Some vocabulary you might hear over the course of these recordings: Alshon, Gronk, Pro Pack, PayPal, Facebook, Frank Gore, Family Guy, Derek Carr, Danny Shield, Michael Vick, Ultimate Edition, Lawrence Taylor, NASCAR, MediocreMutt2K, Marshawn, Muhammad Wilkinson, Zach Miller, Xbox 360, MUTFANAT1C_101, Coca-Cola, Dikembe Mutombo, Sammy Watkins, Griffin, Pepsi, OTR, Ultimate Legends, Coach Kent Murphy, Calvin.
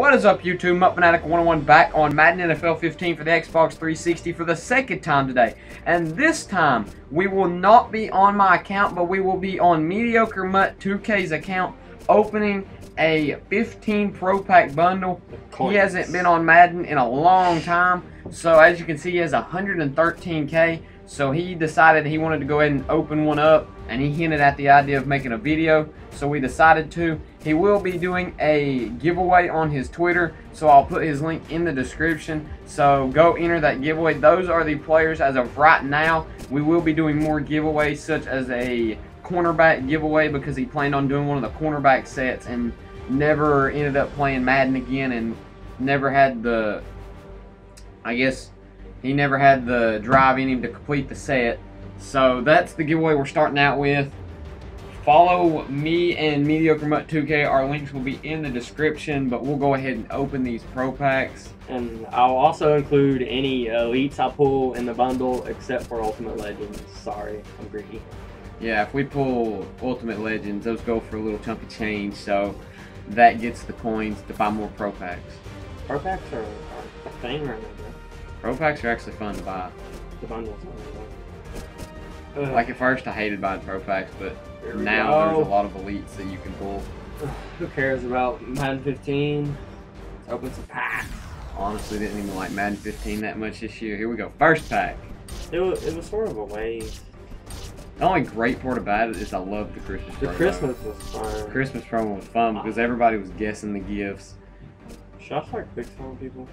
What is up, YouTube? MUTFANAT1C_101 back on Madden NFL 15 for the Xbox 360 for the second time today. And this time, we will not be on my account, but we will be on MediocreMutt2K's account opening a 15 Pro Pack bundle. He hasn't been on Madden in a long time, so as you can see, he has 113K. So he decided he wanted to go ahead and open one up, and he hinted at the idea of making a video, so we decided to. He will be doing a giveaway on his Twitter, so I'll put his link in the description. So go enter that giveaway. Those are the players as of right now. We will be doing more giveaways, such as a cornerback giveaway, because he planned on doing one of the cornerback sets and never ended up playing Madden again, and never had the, I guess, he never had the drive in him to complete the set. So that's the giveaway we're starting out with. Follow me and MediocreMutt2K. Our links will be in the description, but we'll go ahead and open these Pro Packs. And I'll also include any Elites I pull in the bundle, except for Ultimate Legends. Sorry, I'm greedy. Yeah, if we pull Ultimate Legends, those go for a little chunk of change, so that gets the coins to buy more Pro Packs. Pro Packs are a thing right now. Pro Packs are actually fun to buy. The bundles are fun. Like at first I hated buying Pro Packs, but now there's a lot of Elites that you can pull. Who cares about Madden 15? Let's open some packs. Honestly, didn't even like Madden 15 that much this year. Here we go, first pack. It was sort of a waste. The only great part about it is I love the Christmas promo. The Christmas was fun. The Christmas promo was fun because everybody was guessing the gifts. Should I start quick selling people?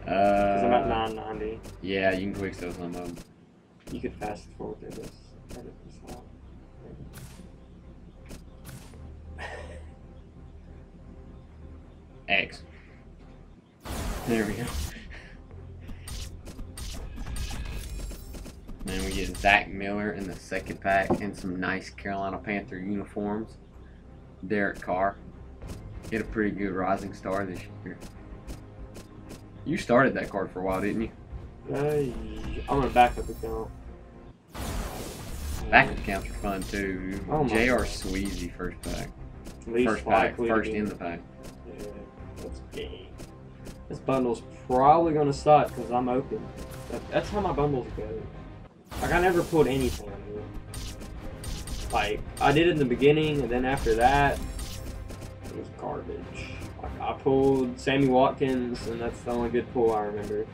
Because I'm at 990. Yeah, you can quick sell some of them. You could fast forward through this. Edit this out. X. There we go. Then we get Zach Miller in the second pack and some nice Carolina Panther uniforms. Derek Carr. Get a pretty good rising star this year. You started that card for a while, didn't you? I'm a backup account. Backup accounts are fun too. Oh, JR Sweezy first pack. First pack, first in the pack. Yeah, that's big. This bundle's probably gonna suck because I'm open. That's how my bundles go. Like I never pulled anything. Like I did it in the beginning, and then after that, it was garbage. Like I pulled Sammy Watkins, and that's the only good pull I remember.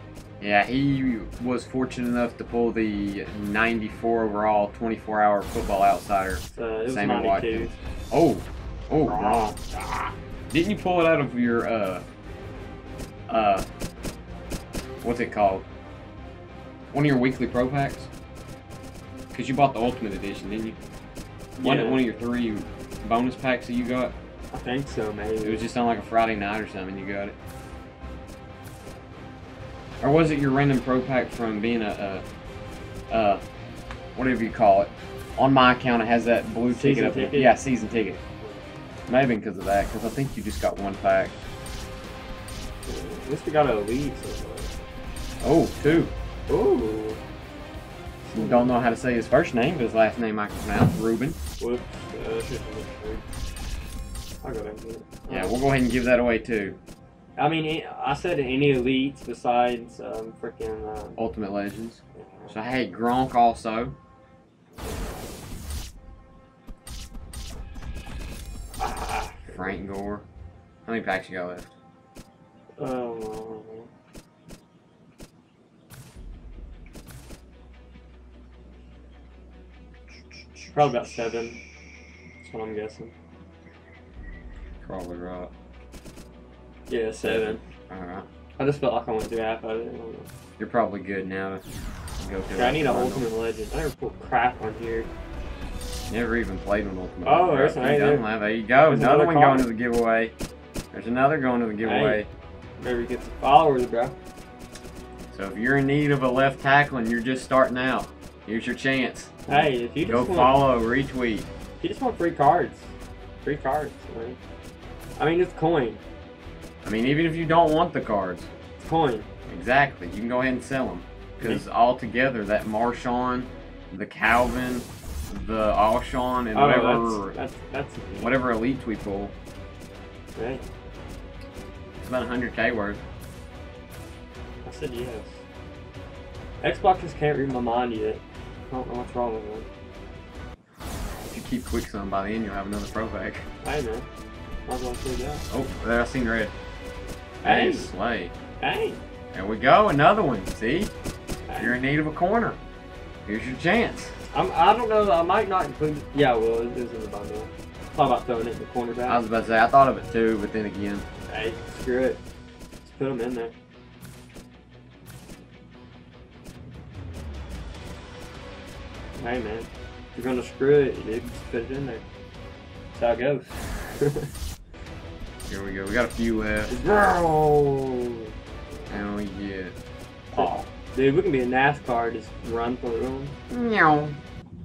Yeah, he was fortunate enough to pull the 94 overall 24-hour football outsider, Sammy Watkins. Oh, wrong. Didn't you pull it out of your, what's it called? One of your weekly Pro Packs? Because you bought the Ultimate Edition, didn't you? Yeah. Wasn't it one of your 3 bonus packs that you got? I think so, maybe. It was just on like a Friday night or something, you got it. Or was it your random Pro Pack from being a whatever you call it? On my account, it has that blue ticket up there. Yeah, season ticket. Maybe because of that, because I think you just got one pack. At least we got an Elite somewhere. Oh, two. Ooh. You don't know how to say his first name, but his last name I can pronounce, Ruben. Whoops. I'll go ahead and do it. Yeah, we'll go ahead and give that away too. I mean, I said any Elites besides freaking Ultimate Legends. Yeah. So I had Gronk also. Frank Gore. How many packs you got left? Oh. Probably about 7. That's what I'm guessing. Probably right. Yeah, 7. Alright. I just felt like I went through half of it. You're probably good now to go through. I need an Ultimate Legend. I never pulled crap on here. Never even played an Ultimate Legend. Oh, there's another. There you go. There's another one going to the giveaway. There's another going to the giveaway. Hey, maybe get some followers, bro. So if you're in need of a left tackle and you're just starting out, here's your chance. Hey, if you just go follow, retweet. If you just want free cards. Free cards, man. I mean, it's coin. I mean, even if you don't want the cards. It's coin. Exactly. You can go ahead and sell them. Because altogether, that Marshawn, the Calvin, the Alshon, and whatever elites we pull. Right. It's about 100K worth. I said yes. Xbox just can't read my mind yet. I don't know what's wrong with it. If you keep Quicksum, by the end you'll have another Pro Pack. I know. Might as well see that. Oh, there I seen red. Hey, slay. Hey. There we go, another one. See? Hey. You're in need of a corner. Here's your chance. I don't know. I might not include. Yeah, well, it is in the bundle. Thought about throwing it in the corner back. I was about to say I thought of it too, but then again. Hey, screw it. Let's put them in there. Hey man, if you're gonna screw it, dude, just put it in there. That's how it goes. Here we go. We got a few left. Bro. And we get. Oh. Dude, we can be a NASCAR, just run through them. No.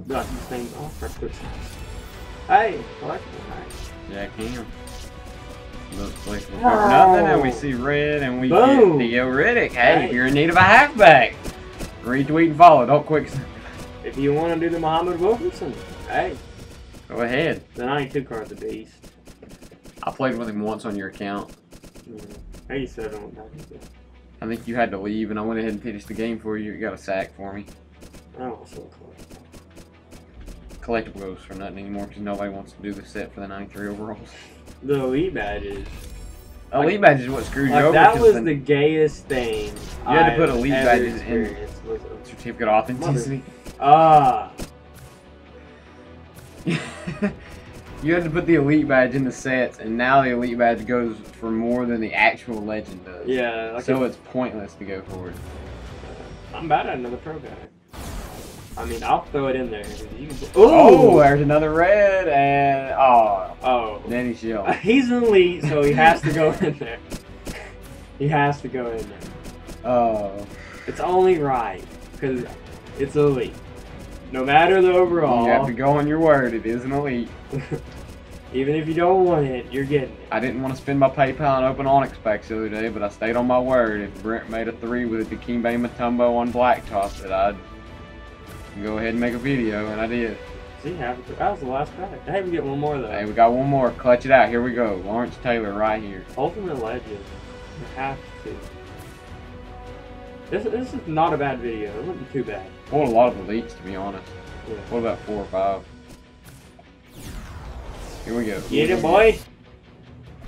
Got these things off for quick shots. Hey, I like that. Yeah, I can. Those places for nothing, and we see red, and we Boom. Get Theo Riddick. Hey, if you're in need of a halfback, retweet and follow. Don't quick. If you want to do the Muhammad Wilkinson, hey. Go ahead. The 92 card's a beast. I played with him once on your account. Yeah. I used to have him on my account. I think you had to leave, and I went ahead and finished the game for you. You got a sack for me. I don't want to sell collectibles. Collectibles for nothing anymore because nobody wants to do the set for the 93 overalls. The elite badges. Elite badges is what screwed you over. That was the gayest thing. You had to put elite badges in certificate of authenticity. Ah. You had to put the elite badge in the sets, and now the elite badge goes for more than the actual legend does. Yeah. Like so it's pointless to go for it. I'm bad at another pro guy. I mean, I'll throw it in there. Oh, there's another red, and oh, Danny Shield. He's in elite, so he has to go in there. He has to go in there. Oh, it's only right because it's elite. No matter the overall, you have to go on your word. It is an elite. Even if you don't want it, you're getting it. I didn't want to spend my PayPal and open Onyx packs the other day, but I stayed on my word. If Brent made a 3 with a Dikembe Mutombo on blacktop, that I'd go ahead and make a video, and I did. See, that was the last pack. I had to get one more though. Hey, we got one more. Clutch it out. Here we go. Lawrence Taylor right here. Ultimate Legends. You have to. This is not a bad video. It wouldn't be too bad. Pulled a lot of elites, to be honest. Yeah. What about 4 or 5? Here we go. Get it, boy.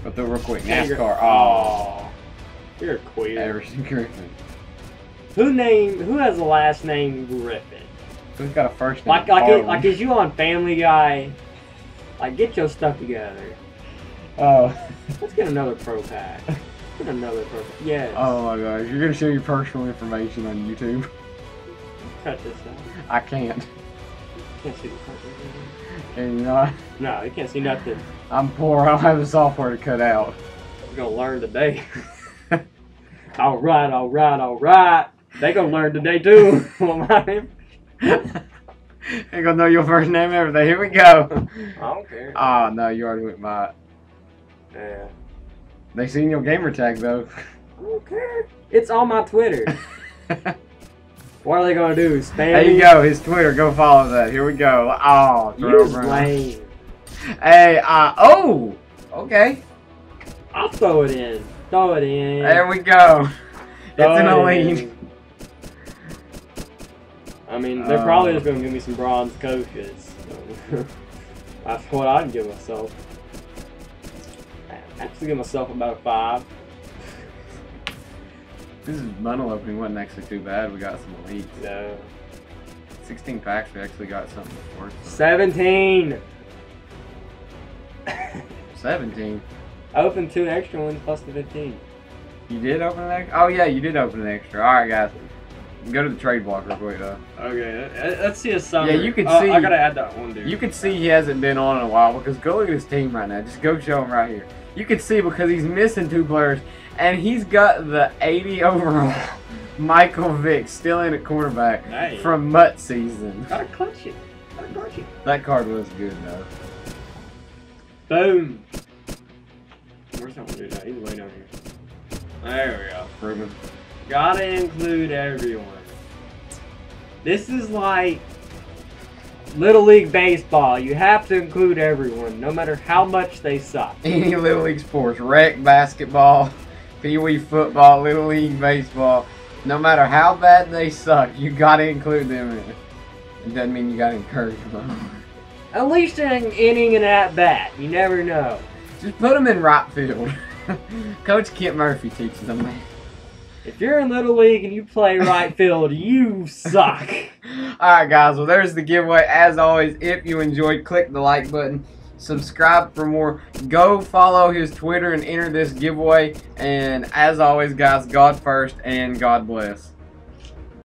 But through real quick. NASCAR. Oh, you're a queer. Everson Griffin. Who has a last name Griffin? Who's got a first name? Like is you on Family Guy? Like, get your stuff together. Oh. Let's get another pro pack. Get another pro pack. Yes. Oh my gosh, you're gonna share your personal information on YouTube. Cut this out. I can't. You can't see the personal information. Can you not? No, you can't see nothing. I'm poor. I don't have the software to cut out. We're gonna learn today. All right, all right, all right. They gonna learn today too. Ain't gonna know your first name and everything. Here we go. I don't care. Oh no, you already went by it. Yeah. They seen your gamer tag though. I don't care. It's on my Twitter. What are they gonna do? Spam? There you go. His Twitter. Go follow that. Here we go. Oh, you're lame. Hey. Oh. Okay. I'll throw it in. Throw it in. There we go. Throw it's an elite. I mean, they're probably just going to give me some bronze coaches. So that's what I'd give myself. I'd actually give myself about a 5. This is bundle opening wasn't actually too bad. We got some elites. No. 16 packs, we actually got something worth. 17! 17? I opened 2 extra ones plus the 15. You did open an extra? Oh yeah, you did open an extra. Alright guys. Go to the trade block real quick though. Okay, let's see his summary. Yeah, you can see. I gotta add that one, dude. You can see he hasn't been on in a while because go look at his team right now. Just go show him right here. You can see because he's missing 2 players and he's got the 80 overall Michael Vick still in at quarterback from Mutt season. Gotta clutch it. Gotta clutch it. That card was good though. Boom. Where's that one dude at? He's way down here. There we go. Ruben. Gotta include everyone. This is like Little League Baseball. You have to include everyone, no matter how much they suck. Any Little League sports. Rec, basketball, Pee Wee football, Little League baseball. No matter how bad they suck, you gotta include them in it. It doesn't mean you gotta encourage them. At least in an inning and at bat. You never know. Just put them in right field. Coach Kent Murphy teaches them that. If you're in Little League and you play right field, you suck. Alright guys, well there's the giveaway. As always, if you enjoyed, click the like button. Subscribe for more. Go follow his Twitter and enter this giveaway. And as always guys, God first and God bless.